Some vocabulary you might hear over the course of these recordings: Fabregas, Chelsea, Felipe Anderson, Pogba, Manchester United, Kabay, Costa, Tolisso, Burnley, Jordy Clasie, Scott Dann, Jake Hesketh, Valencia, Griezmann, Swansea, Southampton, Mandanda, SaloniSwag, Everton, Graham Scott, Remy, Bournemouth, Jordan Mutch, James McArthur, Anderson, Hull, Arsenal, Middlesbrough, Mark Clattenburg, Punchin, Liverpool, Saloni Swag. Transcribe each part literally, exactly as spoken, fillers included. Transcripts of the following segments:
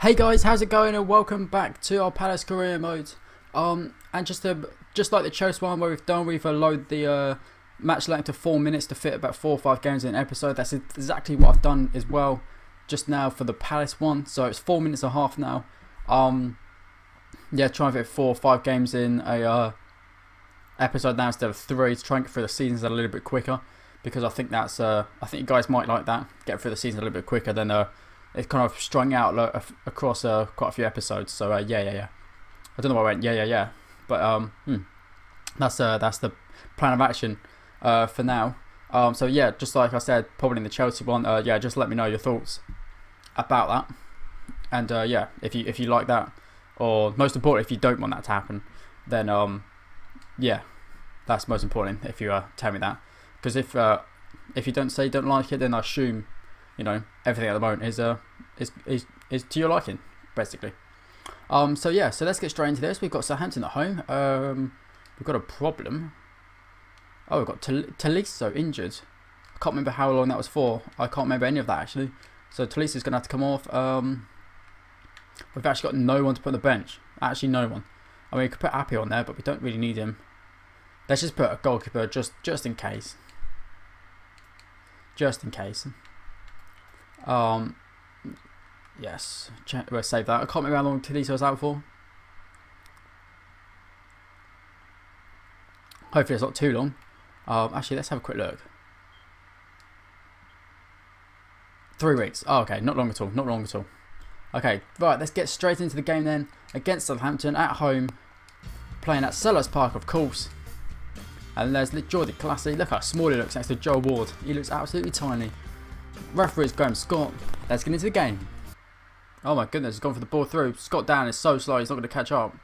Hey guys, how's it going, and welcome back to our Palace career mode. Um, and just to, just like the Chelsea one where we've done, we've allowed the uh, match length to four minutes to fit about four or five games in an episode. That's exactly what I've done as well just now for the Palace one. So it's four minutes and a half now. Um, yeah, trying to fit four or five games in a uh, episode now instead of three, to try and get through the seasons a little bit quicker, because I think that's uh, I think you guys might like that, get through the season a little bit quicker than uh. It's kind of strung out like, across uh, quite a few episodes, so uh, yeah, yeah, yeah. I don't know why I went yeah, yeah, yeah, but um, hmm. that's uh, that's the plan of action uh, for now. Um, so yeah, just like I said, probably in the Chelsea one. Uh, yeah, just let me know your thoughts about that, and uh, yeah, if you if you like that, or most important, if you don't want that to happen, then um, yeah, that's most important. If you uh, tell me that, because if uh, if you don't say you don't like it, then I assume, you know, everything at the moment is uh is is, is to your liking, basically. Um, so yeah, so let's get straight into this. We've got Southampton at home. Um, we've got a problem. Oh, we've got Tolisso injured. I can't remember how long that was for. I can't remember any of that actually. So Tolisso's gonna have to come off. Um, we've actually got no one to put on the bench. Actually, no one. I mean, we could put Appy on there, but we don't really need him. Let's just put a goalkeeper just just in case. Just in case. Um, yes, we'll save that. I can't remember how long Tolisso was out for. Hopefully it's not too long. Um, actually, let's have a quick look. Three weeks. Oh, okay, not long at all, not long at all. Okay, right, let's get straight into the game then. Against Southampton at home, playing at Selhurst Park, of course. And there's Jordy Clasie. Look how small he looks next to Joel Ward. He looks absolutely tiny. Referee is Graham Scott. Let's get into the game. Oh my goodness, he's gone for the ball through. Scott Dann is so slow, he's not going to catch up.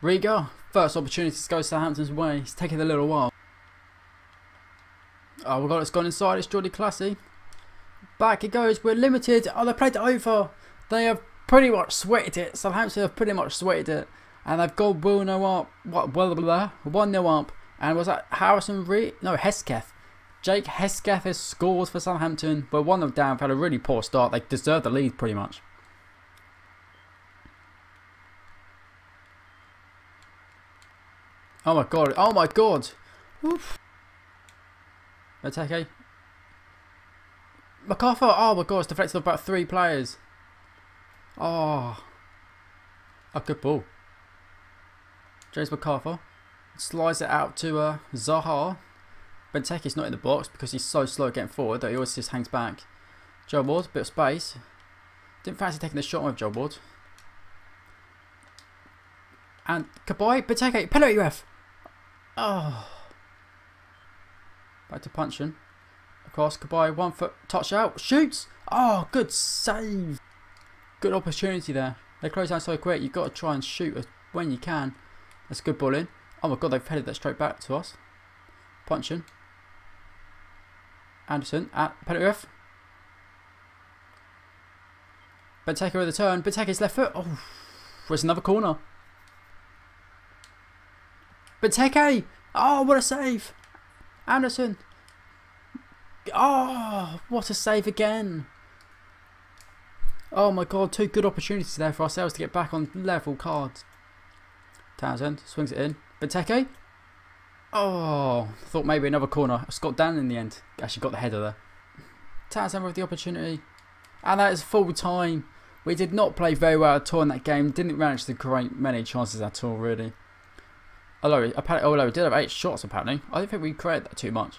Riga, first opportunity to go Southampton's way. He's taking a little while. Oh my god, it's gone inside. It's Jordy Clasie. Back it goes. We're limited. Oh, they played it over. They have pretty much sweated it. Southampton have pretty much sweated it. And they've got one nil up. What? one nil up. And was that Harrison Reed? No, Hesketh. Jake Hesketh has scored for Southampton. But one of them down, had a really poor start. They deserved the lead pretty much. Oh my god. Oh my god. Oof. Benteke. McArthur. Oh my god. It's deflected off about three players. Oh. A good ball. James McArthur. Slides it out to uh, Zaha. Benteke's not in the box because he's so slow getting forward that he always just hangs back. Joel Ward, bit of space. Didn't fancy taking the shot with Joel Ward. And goodbye, Benteke, penalty ref! Oh. Back to Punchin. Across, goodbye, one foot, touch out, shoots! Oh, good save! Good opportunity there. They close down so quick, you've got to try and shoot when you can. That's a good ball in. Oh my god, they've headed that straight back to us. Punchin. Anderson at penalty ref. Benteke with the turn. Benteke's left foot. Oh, there's another corner. Benteke. Oh, what a save. Anderson. Oh, what a save again. Oh my god, two good opportunities there for ourselves to get back on level cards. Townsend swings it in. Benteke. Oh, thought maybe another corner. Scott Dann in the end actually got the header there. Townsend with the opportunity. And that is full time. We did not play very well at all in that game. Didn't manage to create many chances at all, really. Although, although we did have eight shots, apparently. I don't think we created that too much.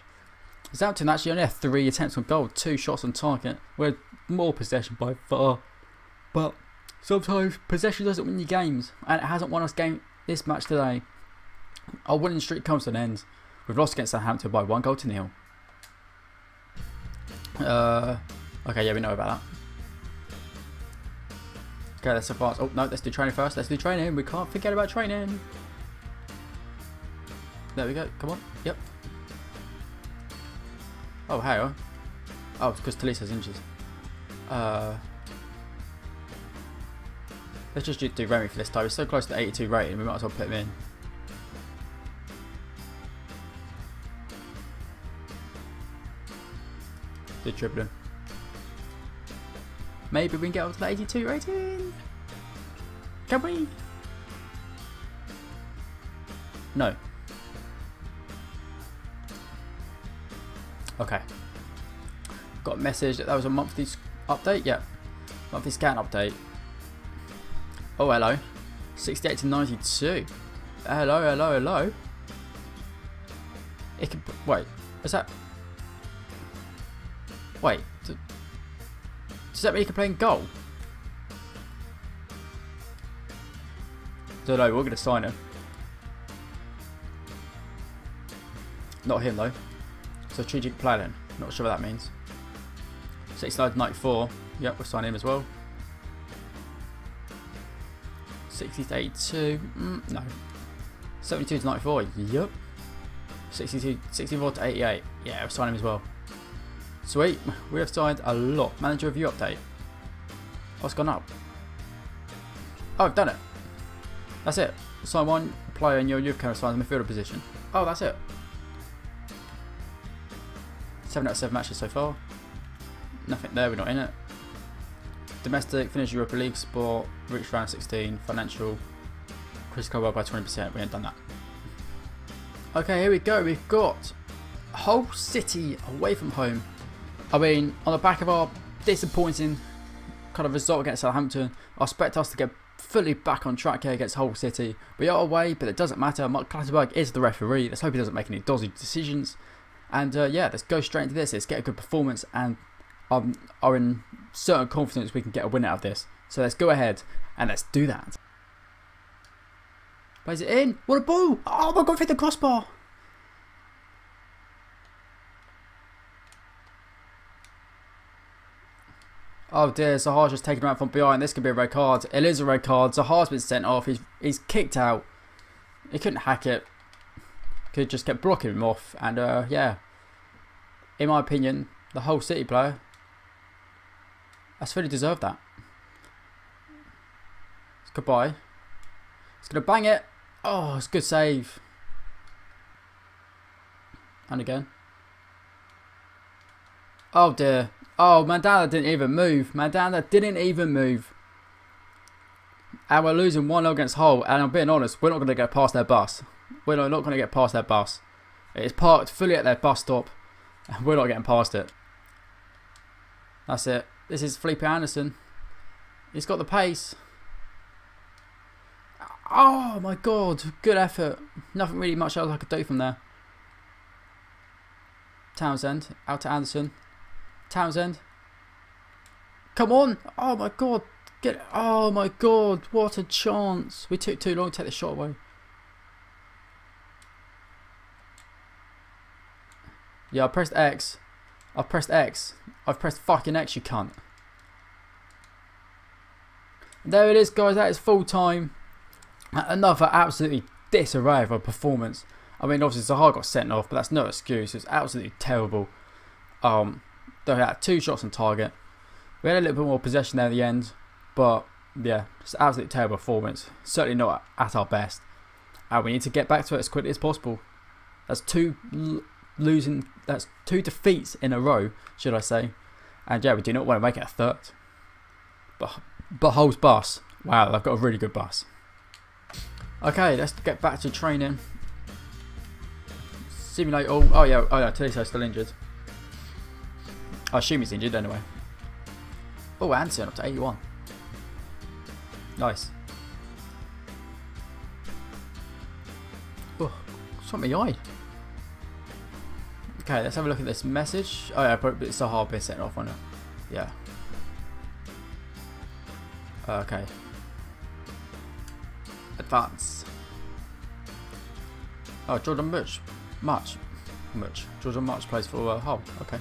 Southampton actually only had three attempts on goal. Two shots on target. We had more possession by far. But sometimes possession doesn't win your games. And it hasn't won us game this match today. Our winning streak comes to an end. We've lost against Southampton by one goal to nil. Uh, okay, yeah, we know about that. Okay, that's so fast. Oh, no, let's do training first. Let's do training. We can't forget about training. There we go. Come on. Yep. Oh, hang on. Oh, it's because Tolisso's injured. Uh, let's just do Remy for this time. He's so close to eighty-two rating. We might as well put him in. Did dribbling. Maybe we can get up to the eighty-two rating. Can we? No. Okay. Got a message that that was a monthly update. Yeah. Monthly scan update. Oh, hello. sixty-eight to ninety-two. Hello, hello, hello. It can... Wait. Is that... Wait. Does that mean you can play in goal? Don't know. We're going to sign him. Not him, though. Strategic planning. Not sure what that means. sixty-nine to ninety-four. Yep, we'll sign him as well. sixty to eighty-two. Mm, no. seventy-two to ninety-four. Yep. sixty-two, sixty-four to eighty-eight. Yeah, we'll sign him as well. Sweet. We have signed a lot. Manager review update. What's gone up? Oh, I've done it. That's it. Sign one player in your youth camp assigns the midfielder position. Oh, that's it. seven out of seven matches so far. Nothing there, we're not in it. Domestic, finished Europa League sport, reached round sixteen, financial, critical world by twenty percent. We ain't done that. Okay, here we go. We've got Hull City away from home. I mean, on the back of our disappointing kind of result against Southampton, I expect us to get fully back on track here against Hull City. We are away, but it doesn't matter. Mark Clattenburg is the referee. Let's hope he doesn't make any dodgy decisions. And uh, yeah, let's go straight into this. Let's get a good performance, and um, I'm in certain confidence we can get a win out of this. So let's go ahead and let's do that. Plays it in. What a ball! Oh my God, hit the crossbar. Oh dear, Zaha's just taken around from behind. This could be a red card. It is a red card. Zaha's been sent off. He's, he's kicked out. He couldn't hack it. Could just kept blocking him off. And uh, yeah, in my opinion, the Hull City player has fully deserved that. It's goodbye. He's going to bang it. Oh, it's a good save. And again. Oh dear. Oh, Mandanda didn't even move. Mandanda didn't even move. And we're losing one nil against Hull. And I'm being honest, we're not going to get past their bus. We're not going to get past their bus. It's parked fully at their bus stop. And we're not getting past it. That's it. This is Felipe Anderson. He's got the pace. Oh my God. Good effort. Nothing really much else I could do from there. Townsend. Out to Anderson. Townsend, come on! Oh my God, get! Oh my God, what a chance! We took too long to take the shot away. Yeah, I pressed X. I've pressed X. I've pressed fucking X, you cunt. And there it is, guys. That is full time. Another absolutely disarray of a performance. I mean, obviously Zaha got sent off, but that's no excuse. It's absolutely terrible. Um. They had two shots on target. We had a little bit more possession there at the end. But, yeah, it's an absolutely terrible performance. Certainly not at our best. And we need to get back to it as quickly as possible. That's two losing... That's two defeats in a row, should I say. And, yeah, we do not want to make it a third. But, but Hull's bus. Wow, they've got a really good bus. Okay, let's get back to training. Simulate all... Oh, yeah, oh, yeah, Tolisso's still injured. I assume he's injured anyway. Oh, Anderson up to eighty-one. Nice. Oh, it's on my eye. Okay, let's have a look at this message. Oh yeah, but it's a hard bit setting off on it. Yeah. Okay. Advance. Oh, Jordan Mutch. Mutch. Mutch. Jordan Mutch plays for uh, Hull. Okay.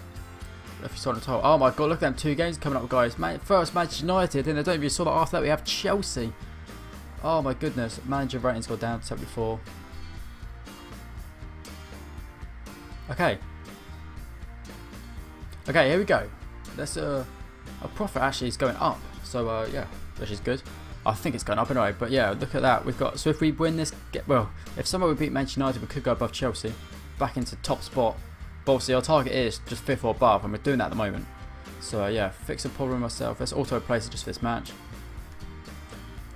If you saw the total. Oh my God, look at them two games coming up, guys. Man, first Manchester United, then I don't even saw that after that we have Chelsea. Oh my goodness, manager ratings go down to seventy-four. Okay. Okay, here we go. That's uh, a profit actually is going up. So uh, yeah, which is good. I think it's going up anyway, but yeah, look at that. We've got, so if we win this, get, well, if somehow we beat Manchester United, we could go above Chelsea, back into top spot. But obviously our target is just fifth or above, and we're doing that at the moment. So yeah, fix a problem myself. Let's auto place it just for this match.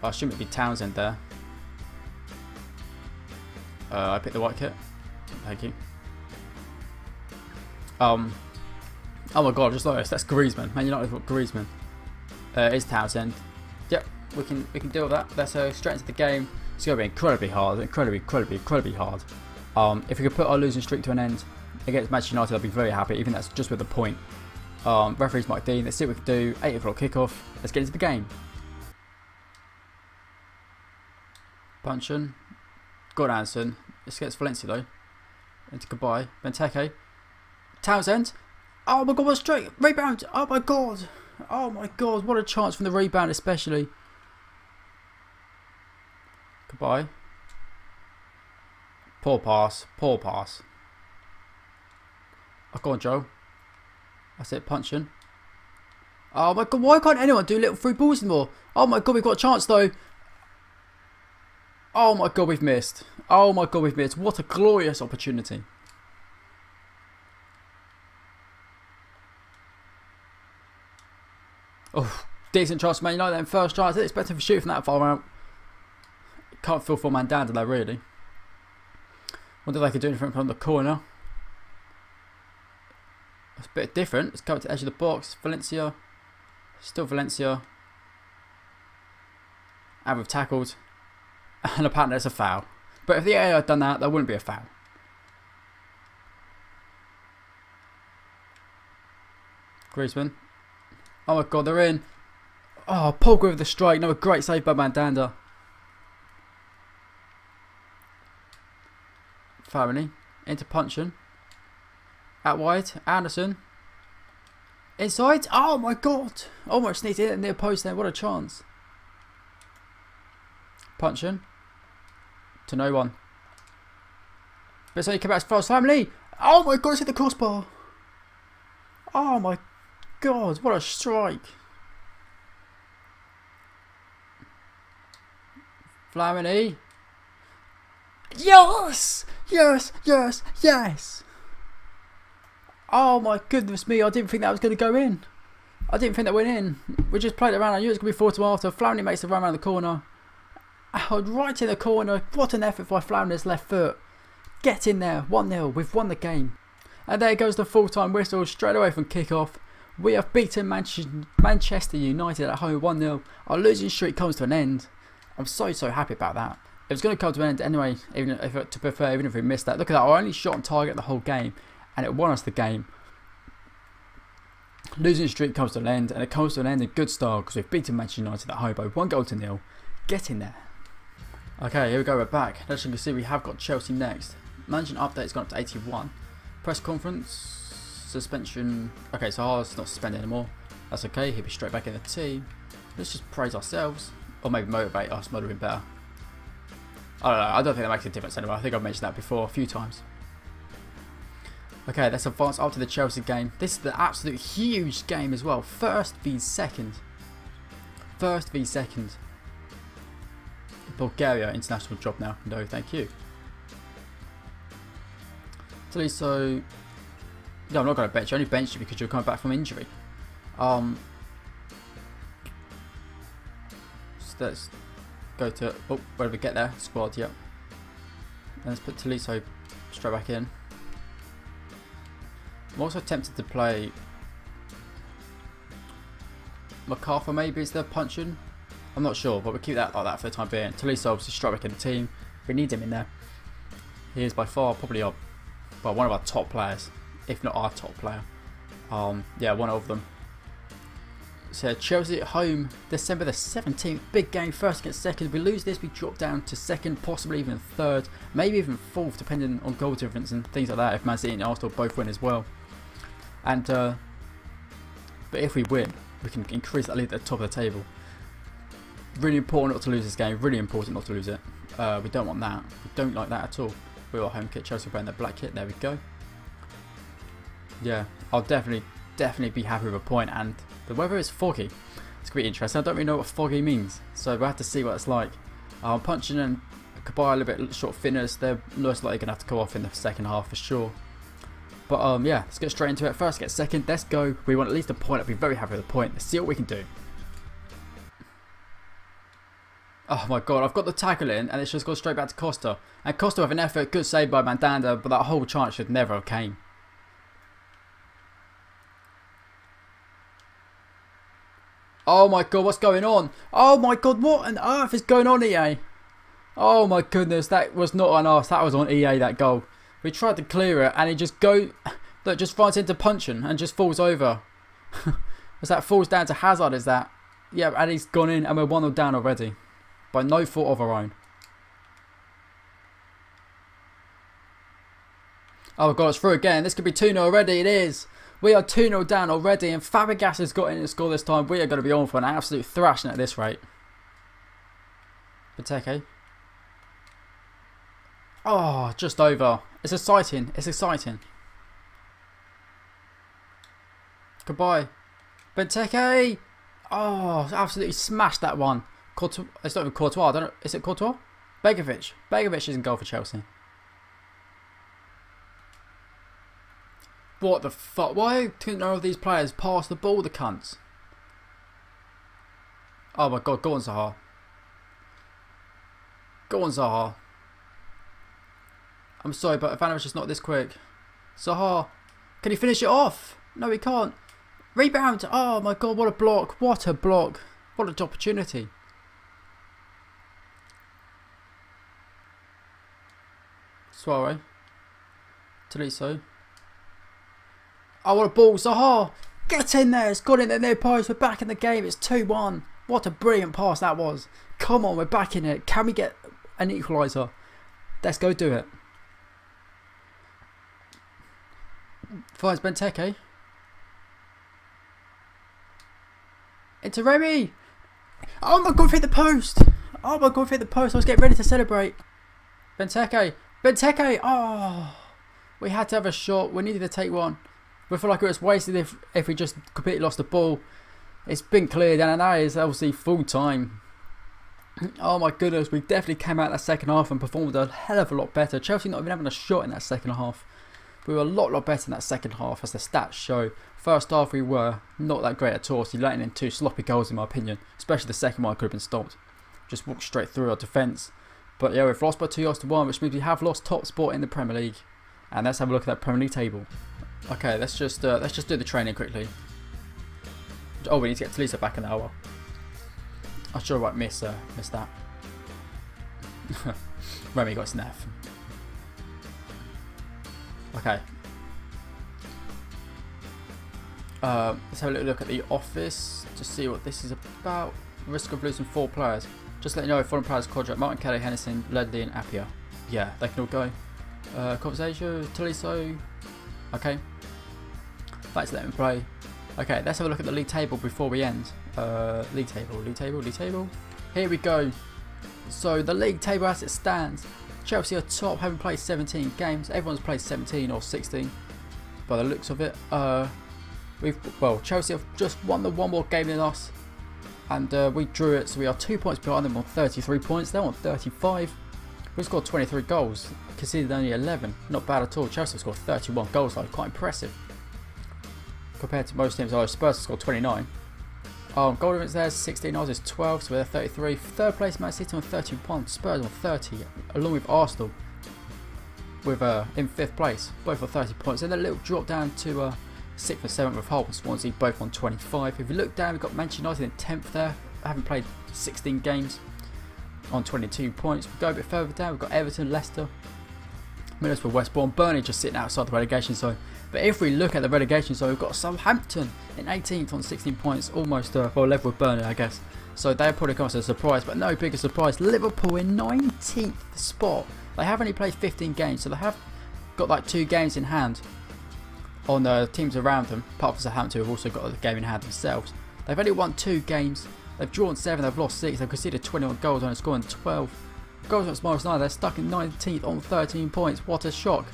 I assume it'd be Townsend there. Uh, I picked the white kit. Thank you. Um. Oh my god! Just noticed that's Griezmann. Man United got Griezmann. Uh, it's Townsend. Yep, we can we can deal with that. That's uh, straight into the game. It's gonna be incredibly hard, incredibly, incredibly, incredibly hard. Um, if we could put our losing streak to an end against Manchester United, I'd be very happy. Even that's just with a point. Um, referee's Mike Dean. Let's see what we can do. Eight o'clock kickoff. Let's get into the game. Punchin. Got Anderson. This gets Valencia though. Into goodbye. Benteke. Townsend. Oh my god, what a straight rebound. Oh my god. Oh my god, what a chance from the rebound especially. Goodbye. Poor pass. Poor pass. Oh, go on, Joe. That's it, Punchin. Oh my god, why can't anyone do little free balls anymore? Oh my god, we've got a chance though. Oh my god, we've missed. Oh my god, we've missed. What a glorious opportunity. Oh, decent chance for Man United then. First chance. I didn't expect him to shoot from that far out. Can't feel for Mandanda though, really. Wonder if they could do anything from the corner. It's a bit different. Let's go to the edge of the box. Valencia. Still Valencia. And we've tackled. And apparently it's a foul. But if the A I had done that, that wouldn't be a foul. Griezmann. Oh my god, they're in. Oh, Pogba with the strike. No, a great save by Mandanda. Flamini. Into Punchin. Out wide. Anderson. Inside. Oh my god. Almost sneaked in at near post there. What a chance. Punchin. To no one. But so he came out as far as Flamini. Oh my god, it's hit the crossbar. Oh my god, what a strike. Flamini. Yes! Yes, yes, yes. Oh my goodness me, I didn't think that was going to go in. I didn't think that went in. We just played it around. I knew it was going to be four to after. Flamini makes the run around the corner. Oh, right in the corner. What an effort by Flamini's left foot. Get in there. one nil. We've won the game. And there goes the full-time whistle straight away from kickoff. We have beaten Manchester United at home one nil. Our losing streak comes to an end. I'm so, so happy about that. It was going to come to an end anyway, even if, to prefer, even if we missed that. Look at that. Our only shot on target the whole game, and it won us the game. Losing streak comes to an end, and it comes to an end in good style because we've beaten Manchester United at home by one goal to nil. Get in there. Okay, here we go, we're back. As you can see, we have got Chelsea next. Management update's gone up to eighty-one. Press conference, suspension. Okay, so Zaha's not suspended anymore. That's okay, he'll be straight back in the team. Let's just praise ourselves. Or maybe motivate us, might have been better. I don't know, I don't think that makes a difference anyway. I think I've mentioned that before a few times. Okay, let's advance after the Chelsea game. This is the absolute huge game as well. First v second. First v second. Bulgaria international job now. No, thank you. Tolisso. No, I'm not going to bench you. I only benched you because you're coming back from injury. Um. So let's go to. Oh, where did we get there? Squad, yep. And let's put Tolisso straight back in. I'm also tempted to play McArthur, maybe, is there Punchin? I'm not sure, but we'll keep that like that for the time being. Tolisso obviously straight back in the team. We need him in there. He is by far probably our, well, one of our top players, if not our top player. Um, yeah, one of them. So Chelsea at home, December the seventeenth. Big game, first against second. If we lose this, we drop down to second, possibly even third, maybe even fourth, depending on goal difference and things like that. If Man City and Arsenal both win as well, and uh, but if we win, we can increase that lead at the top of the table. Really important not to lose this game. Really important not to lose it. Uh, we don't want that. We don't like that at all. We were home kit. Chelsea playing the black kit. There we go. Yeah, I'll definitely, definitely be happy with a point. And the weather is foggy. It's going to be interesting. I don't really know what foggy means, so we'll have to see what it's like. Um, Punchin and Kabay a little bit short finners. They're most likely going to have to go off in the second half for sure. But um, yeah, let's get straight into it. First, get second. Let's go. We want at least a point. I'll be very happy with a point. Let's see what we can do. Oh my god, I've got the tackle in and it's just gone straight back to Costa. And Costa with an effort, good save by Mandanda, but that whole chance should never have came. Oh my god, what's going on? Oh my god, what on earth is going on, E A? Oh my goodness, that was not on us, that was on E A, that goal. We tried to clear it and he just go, look, just finds into Punchin and just falls over. Is that falls down to Hazard, is that? Yeah, and he's gone in and we're one nil down already. By no fault of our own. Oh god, it's through again. This could be two nil already. It is. We are two nil down already. And Fabregas has got in to score this time. We are going to be on for an absolute thrashing at this rate. Benteke. Oh, just over. It's exciting. It's exciting. Goodbye. Benteke. Oh, absolutely smashed that one. Courtois, it's not even Courtois, I don't know, is it Courtois? Begovic. Begovic is in goal for Chelsea. What the fuck? Why couldn't none of these players pass the ball, the cunts? Oh my god, go on Zaha. Go on Zaha. I'm sorry, but Ivanovic is not this quick. Zaha, can he finish it off? No, he can't. Rebound! Oh my god, what a block, what a block. What an opportunity. Suarez. Tolisso. Oh, what a ball. Zaha. Get in there. It's got in the near post. We're back in the game. It's two one. What a brilliant pass that was. Come on. We're back in it. Can we get an equaliser? Let's go do it. Finds Benteke. Into Remy. Oh my god, we've hit the post. Oh my god, we've hit the post. I was getting ready to celebrate. Benteke. Benteke. Oh. We had to have a shot. We needed to take one. We feel like it was wasted if, if we just completely lost the ball. It's been cleared. And now it's obviously full time. Oh my goodness. We definitely came out that second half and performed a hell of a lot better. Chelsea not even having a shot in that second half. We were a lot, lot better in that second half, as the stats show. First half, we were not that great at all. So, letting in two sloppy goals, in my opinion. Especially the second one could have been stopped. Just walked straight through our defence. But, yeah, we've lost by two yards to one, which means we have lost top spot in the Premier League. And let's have a look at that Premier League table. Okay, let's just uh, let's just do the training quickly. Oh, we need to get Tolisso back in the hour. I sure might miss, uh, miss that. Remy got snapped. Okay. Uh, let's have a little look at the office to see what this is about. Risk of losing four players. Just let you know, foreign players contract: Martin, Kelly, Henderson, Ledley, and Appiah. Yeah, they can all go. Uh, Conversation, Tolisso. Okay. Let's let him play. Okay, let's have a look at the league table before we end. Uh, league table, league table, league table. Here we go. So the league table as it stands. Chelsea are top, having played seventeen games. Everyone's played seventeen or sixteen by the looks of it. Uh, we've well, Chelsea have just won the one more game than us, and uh, we drew it, so we are two points behind them on thirty-three points. They're on thirty-five. We've scored twenty-three goals, conceded only eleven. Not bad at all. Chelsea have scored thirty-one goals, though. Quite impressive compared to most teams. Although Spurs have scored twenty-nine. Um, goal difference there is sixteen, ours is twelve, so we're thirty-three. Third place, Man City on thirty-one, Spurs on thirty, along with Arsenal with uh, in fifth place, both on thirty points. And then a little drop down to uh, sixth and seventh with Hull and Swansea, both on twenty-five. If you look down, we've got Manchester United in tenth there, having played sixteen games on twenty-two points. We go a bit further down, we've got Everton, Leicester, Middlesbrough, West Brom, Burnley just sitting outside the relegation zone. But if we look at the relegation zone, we've got Southampton in eighteenth on sixteen points, almost uh, well level with Burnley, I guess. So they probably come as a surprise, but no bigger surprise. Liverpool in nineteenth spot. They have only played fifteen games, so they have got like two games in hand on the uh, teams around them. Apart from Southampton, who've also got the game in hand themselves. They've only won two games. They've drawn seven. They've lost six. They've conceded twenty-one goals and scoring twelve. Goals against minus nine. They're stuck in nineteenth on thirteen points. What a shock!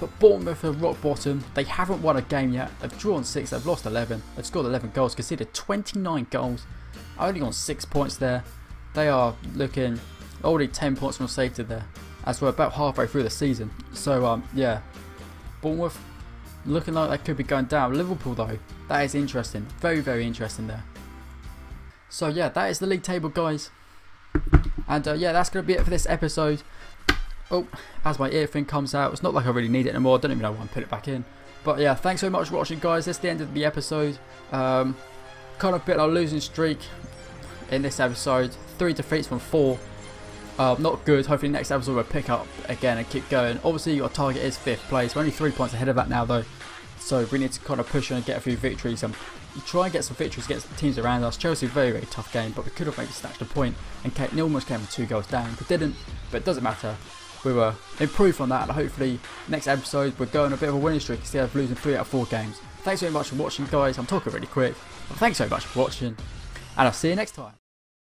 But Bournemouth are rock bottom. They haven't won a game yet. They've drawn six. They've lost eleven. They've scored eleven goals. Conceded twenty-nine goals. Only on six points there. They are looking only ten points from safety there, as we're about halfway through the season. So um yeah, Bournemouth looking like that could be going down. Liverpool though, that is interesting. Very, very interesting there. So yeah, that is the league table, guys. And uh, yeah, that's going to be it for this episode. Oh, as my earphone comes out, it's not like I really need it anymore. I don't even know why I put it back in. But yeah, thanks so much for watching, guys. That's the end of the episode. Um, kind of a bit of a losing streak in this episode. Three defeats from four. Uh, not good. Hopefully next episode we'll pick up again and keep going. Obviously your target is fifth place. We're only three points ahead of that now though. So we need to kind of push on and get a few victories. And try and get some victories against the teams around us. Chelsea, very, very tough game. But we could have maybe snatched a point. And Kate almost came with two goals down. We didn't. But it doesn't matter. We were improved on that. And hopefully next episode we're going a bit of a winning streak instead of losing three out of four games. Thanks very much for watching, guys. I'm talking really quick. But thanks so much for watching. And I'll see you next time.